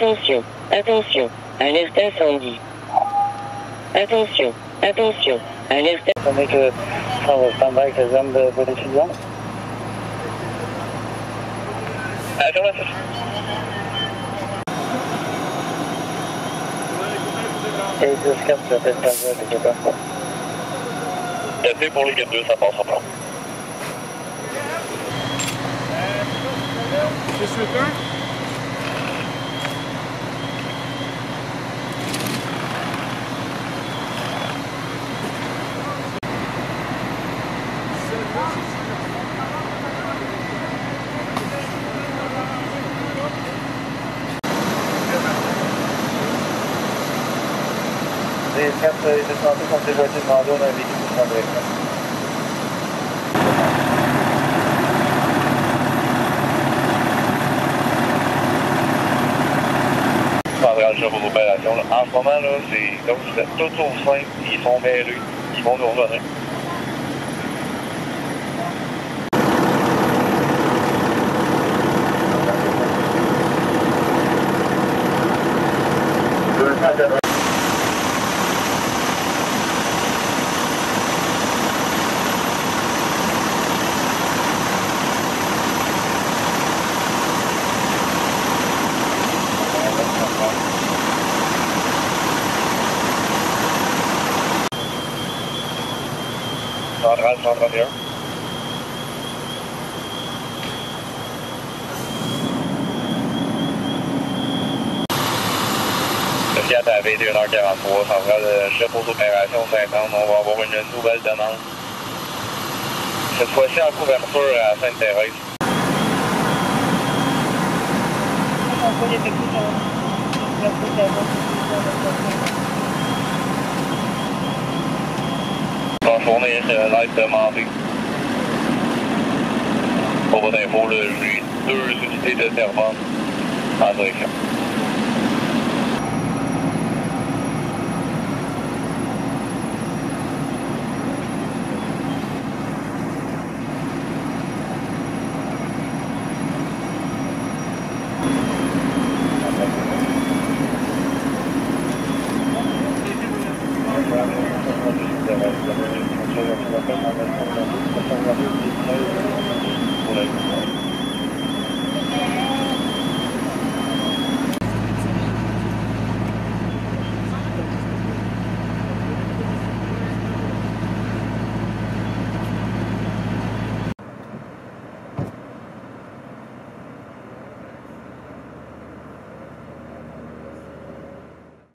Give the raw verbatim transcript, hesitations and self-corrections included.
Attention, attention, alerte incendie. Attention, attention, alerte incendie. Que ça va se tomber avec les hommes de vos étudiants. Attends, là, c'est... Et deux scapes, ça fait pas mal, je sais pas. Tapez pour les quatre deux, ça passe en plan. C'est ce temps. Les quatre et deux cent deux sont dévoilés de Mando, on a vécu tout ça avec ça. Opération, là. En ce moment, là, c'est comme vous êtes tous au sein, ils sont mêlés, ils vont nous revenir. cent trente et un. Le Fiat a vingt et une heures quarante-trois, centrale de chef aux opérations cinquante, on va avoir une nouvelle demande. Cette fois-ci en couverture à Sainte-Thérèse. Fournir l'aide demandée. Pour votre info, j'ai deux unités de Terrebonne en direction. Thank you.